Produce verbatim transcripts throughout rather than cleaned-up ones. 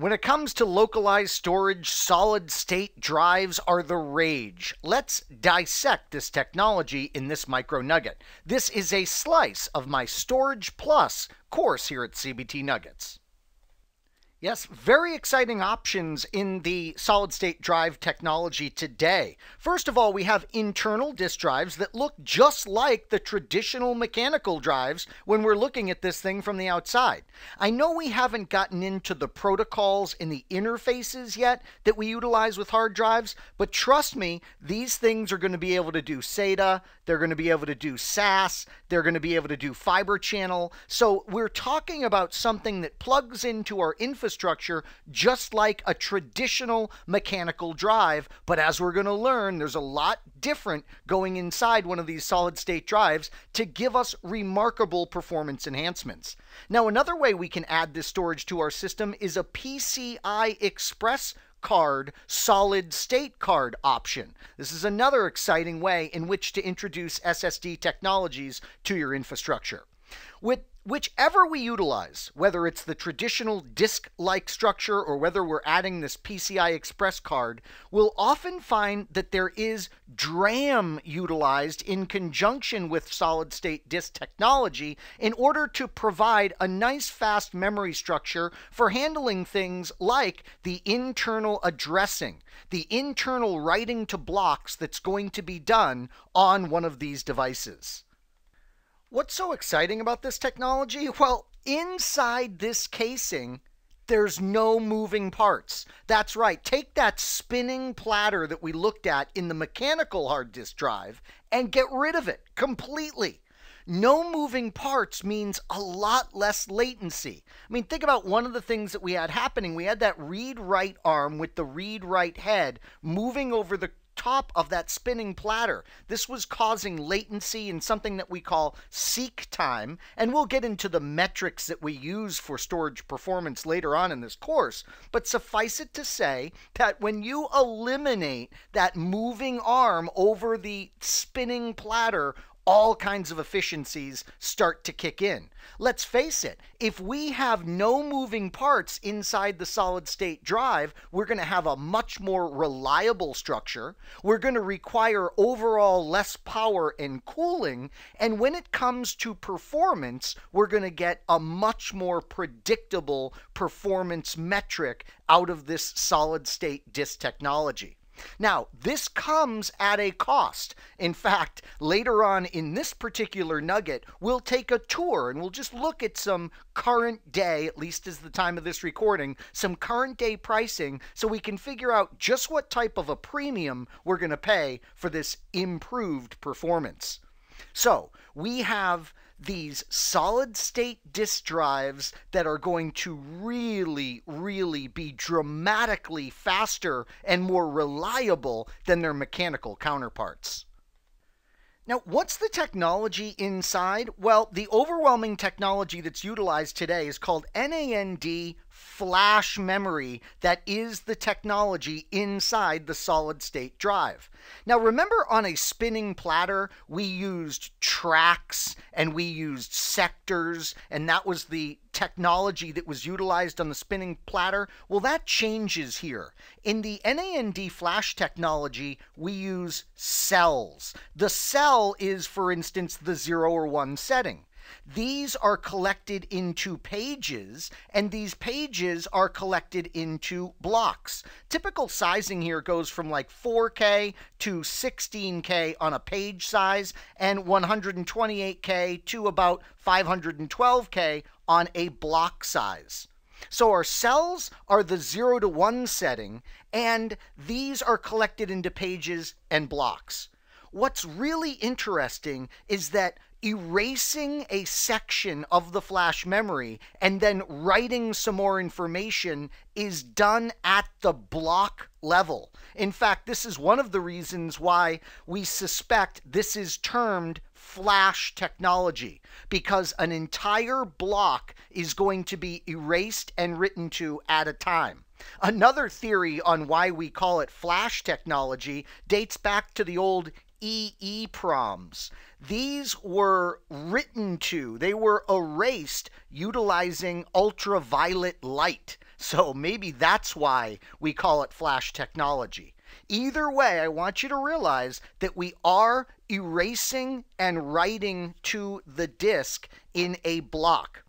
When it comes to localized storage, solid-state drives are the rage. Let's dissect this technology in this micro nugget. This is a slice of my Storage Plus course here at C B T Nuggets. Yes, very exciting options in the solid-state drive technology today. First of all, we have internal disk drives that look just like the traditional mechanical drives when we're looking at this thing from the outside. I know we haven't gotten into the protocols and the interfaces yet that we utilize with hard drives, but trust me, these things are going to be able to do SATA, they're going to be able to do S A S, they're going to be able to do Fibre Channel. So we're talking about something that plugs into our infrastructure Structure just like a traditional mechanical drive, but as we're going to learn, there's a lot different going inside one of these solid-state drives to give us remarkable performance enhancements. Now, another way we can add this storage to our system is a P C I Express card, solid state card option. This is another exciting way in which to introduce S S D technologies to your infrastructure. With Whichever we utilize, whether it's the traditional disk-like structure or whether we're adding this P C I Express card, we'll often find that there is DRAM utilized in conjunction with solid-state disk technology in order to provide a nice fast memory structure for handling things like the internal addressing, the internal writing to blocks that's going to be done on one of these devices. What's so exciting about this technology? Well, inside this casing, there's no moving parts. That's right. Take that spinning platter that we looked at in the mechanical hard disk drive and get rid of it completely. No moving parts means a lot less latency. I mean, think about one of the things that we had happening. We had that read-write arm with the read-write head moving over the top of that spinning platter. This was causing latency and something that we call seek time, and we'll get into the metrics that we use for storage performance later on in this course, but suffice it to say that when you eliminate that moving arm over the spinning platter, all kinds of efficiencies start to kick in. Let's face it, if we have no moving parts inside the solid-state drive, we're going to have a much more reliable structure. We're going to require overall less power and cooling. And when it comes to performance, we're going to get a much more predictable performance metric out of this solid-state disk technology. Now, this comes at a cost. In fact, later on in this particular nugget, we'll take a tour and we'll just look at some current day, at least as the time of this recording, some current day pricing so we can figure out just what type of a premium we're going to pay for this improved performance. So we have these solid-state disk drives that are going to really, really be dramatically faster and more reliable than their mechanical counterparts. Now, what's the technology inside? Well, the overwhelming technology that's utilized today is called NAND flash memory. That is the technology inside the solid-state drive. Now, remember on a spinning platter, we used tracks and we used sectors, and that was the technology that was utilized on the spinning platter. Well, that changes here. In the NAND flash technology, we use cells. The cell is, for instance, the zero or one setting. These are collected into pages, and these pages are collected into blocks. Typical sizing here goes from like four K to sixteen K on a page size, and one hundred twenty-eight K to about five hundred twelve K on a block size. So our cells are the zero to one setting, and these are collected into pages and blocks. What's really interesting is that erasing a section of the flash memory and then writing some more information is done at the block level. In fact, this is one of the reasons why we suspect this is termed flash technology, because an entire block is going to be erased and written to at a time. Another theory on why we call it flash technology dates back to the old E E proms. These were written to, they were erased utilizing ultraviolet light. So maybe that's why we call it flash technology. Either way, I want you to realize that we are erasing and writing to the disk in a block.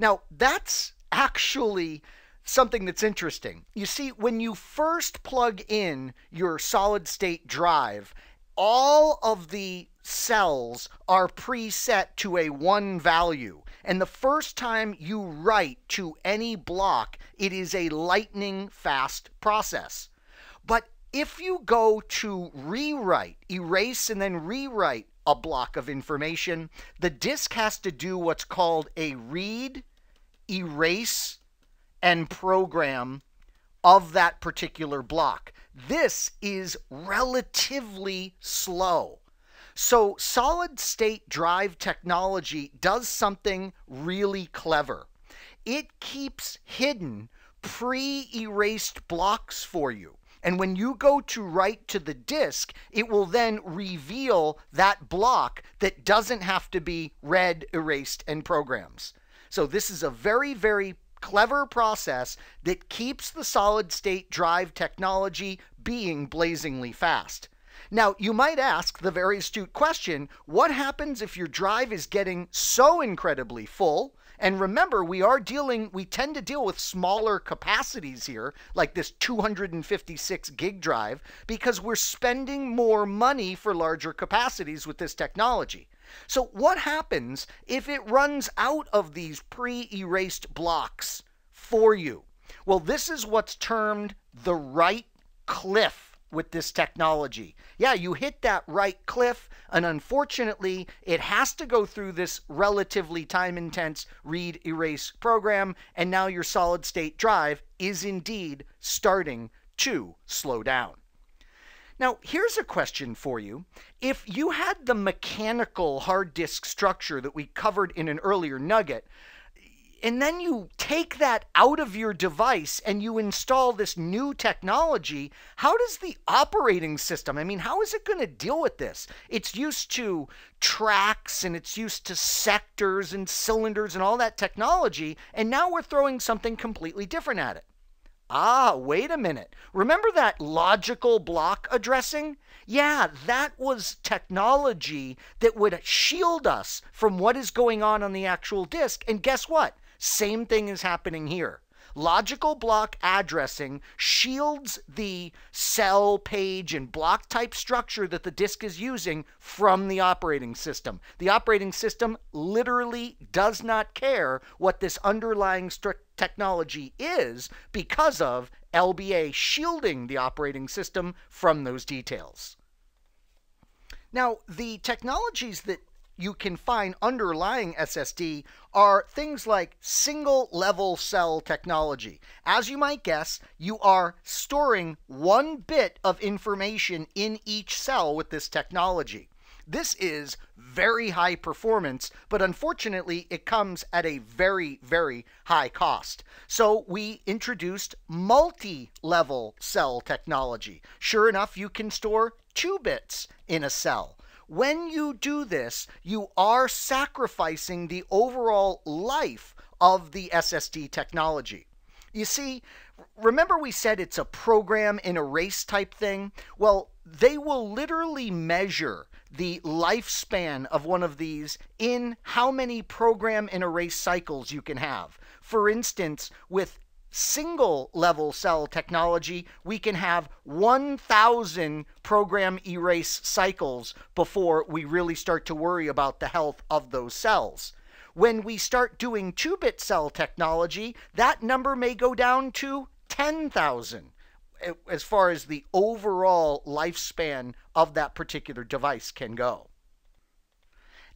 Now, that's actually something that's interesting. You see, when you first plug in your solid state drive, all of the cells are preset to a one value. And the first time you write to any block, it is a lightning fast process. But if you go to rewrite, erase and then rewrite a block of information, the disk has to do what's called a read, erase, and program of that particular block. This is relatively slow. So solid state drive technology does something really clever. It keeps hidden pre-erased blocks for you. And when you go to write to the disk, it will then reveal that block that doesn't have to be read, erased, and programs. So this is a very, very clever process that keeps the solid state drive technology being blazingly fast. Now, you might ask the very astute question, what happens if your drive is getting so incredibly full? And remember, we are dealing, we tend to deal with smaller capacities here, like this two hundred fifty-six gig drive, because we're spending more money for larger capacities with this technology. So what happens if it runs out of these pre-erased blocks for you? Well, this is what's termed the write cliff with this technology. Yeah, you hit that right cliff, and unfortunately, it has to go through this relatively time-intense read, erase program, and now your solid-state drive is indeed starting to slow down. Now, here's a question for you. If you had the mechanical hard disk structure that we covered in an earlier nugget, and then you take that out of your device and you install this new technology, how does the operating system, I mean, how is it going to deal with this? It's used to tracks and it's used to sectors and cylinders and all that technology, and now we're throwing something completely different at it. Ah, wait a minute. Remember that logical block addressing? Yeah, that was technology that would shield us from what is going on on the actual disk, and guess what? Same thing is happening here. Logical block addressing shields the cell, page, and block type structure that the disk is using from the operating system. The operating system literally does not care what this underlying technology is because of L B A shielding the operating system from those details. Now, the technologies that you can find underlying S S D are things like single level cell technology. As you might guess, you are storing one bit of information in each cell with this technology. This is very high performance, but unfortunately it comes at a very, very high cost. So we introduced multi-level cell technology. Sure enough, you can store two bits in a cell. When you do this, you are sacrificing the overall life of the S S D technology. You see, remember we said it's a program and erase type thing? Well, they will literally measure the lifespan of one of these in how many program and erase cycles you can have. For instance, with single level cell technology, we can have one thousand program erase cycles before we really start to worry about the health of those cells. When we start doing two-bit cell technology, that number may go down to ten thousand as far as the overall lifespan of that particular device can go.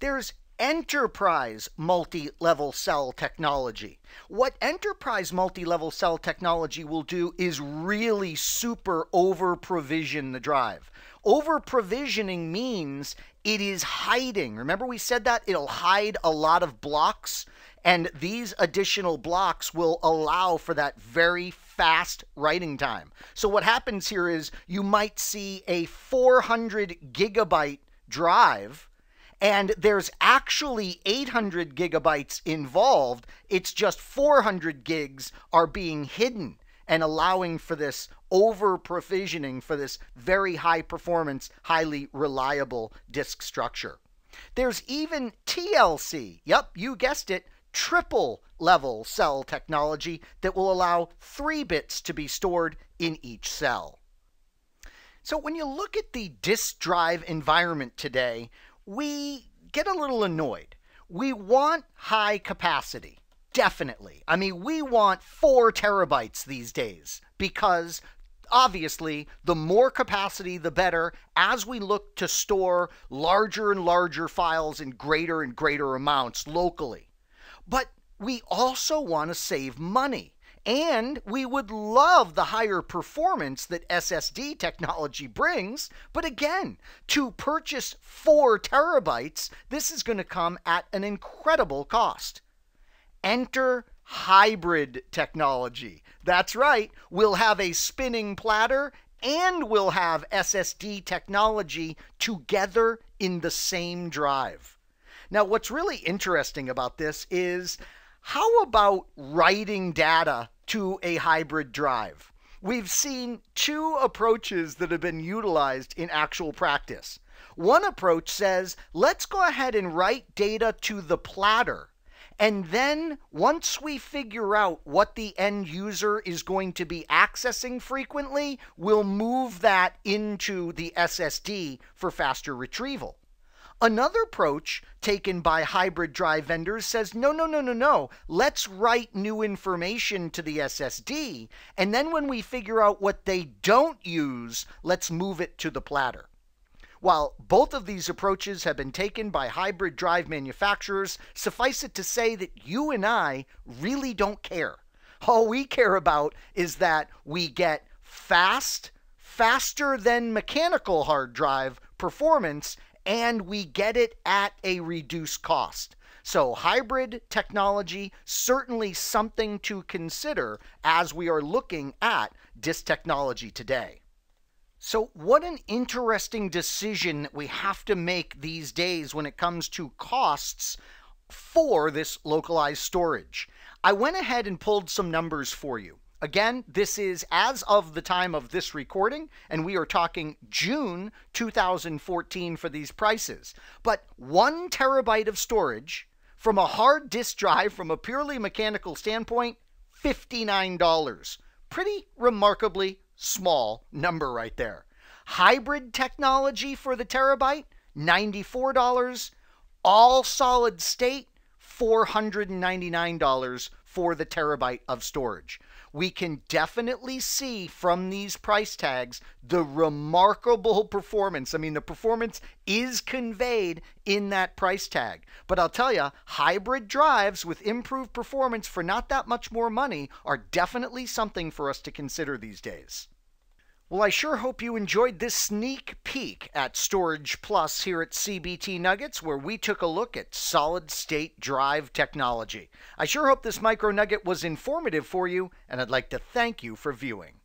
There's enterprise multi-level cell technology. What enterprise multi-level cell technology will do is really super over-provision the drive. Over-provisioning means it is hiding. Remember we said that? It'll hide a lot of blocks, and these additional blocks will allow for that very fast writing time. So what happens here is you might see a four hundred gigabyte drive, and there's actually eight hundred gigabytes involved. It's just four hundred gigs are being hidden and allowing for this over provisioning for this very high performance, highly reliable disk structure. There's even T L C. Yep, you guessed it. Triple level cell technology that will allow three bits to be stored in each cell. So when you look at the disk drive environment today, we get a little annoyed. We want high capacity, definitely. I mean, we want four terabytes these days because obviously, the more capacity, the better, as we look to store larger and larger files in greater and greater amounts locally. But we also want to save money, and we would love the higher performance that S S D technology brings. But again, to purchase four terabytes, this is going to come at an incredible cost. Enter hybrid technology. That's right. We'll have a spinning platter and we'll have S S D technology together in the same drive. Now, what's really interesting about this is how about writing data to a hybrid drive? We've seen two approaches that have been utilized in actual practice. One approach says, let's go ahead and write data to the platter. And then once we figure out what the end user is going to be accessing frequently, we'll move that into the S S D for faster retrieval. Another approach taken by hybrid drive vendors says, no, no, no, no, no. Let's write new information to the S S D. And then when we figure out what they don't use, let's move it to the platter. While both of these approaches have been taken by hybrid drive manufacturers, suffice it to say that you and I really don't care. All we care about is that we get fast, faster than mechanical hard drive performance, and we get it at a reduced cost. So hybrid technology, certainly something to consider as we are looking at disk technology today. So what an interesting decision that we have to make these days when it comes to costs for this localized storage. I went ahead and pulled some numbers for you. Again, this is as of the time of this recording, and we are talking June two thousand fourteen for these prices. But one terabyte of storage from a hard disk drive from a purely mechanical standpoint, fifty-nine dollars. Pretty remarkably small number right there. Hybrid technology for the terabyte, ninety-four dollars. All solid state, four hundred ninety-nine dollars for the terabyte of storage. We can definitely see from these price tags the remarkable performance. I mean, the performance is conveyed in that price tag. But I'll tell you, hybrid drives with improved performance for not that much more money are definitely something for us to consider these days. Well, I sure hope you enjoyed this sneak peek at Storage Plus here at C B T Nuggets, where we took a look at solid-state drive technology. I sure hope this micro nugget was informative for you, and I'd like to thank you for viewing.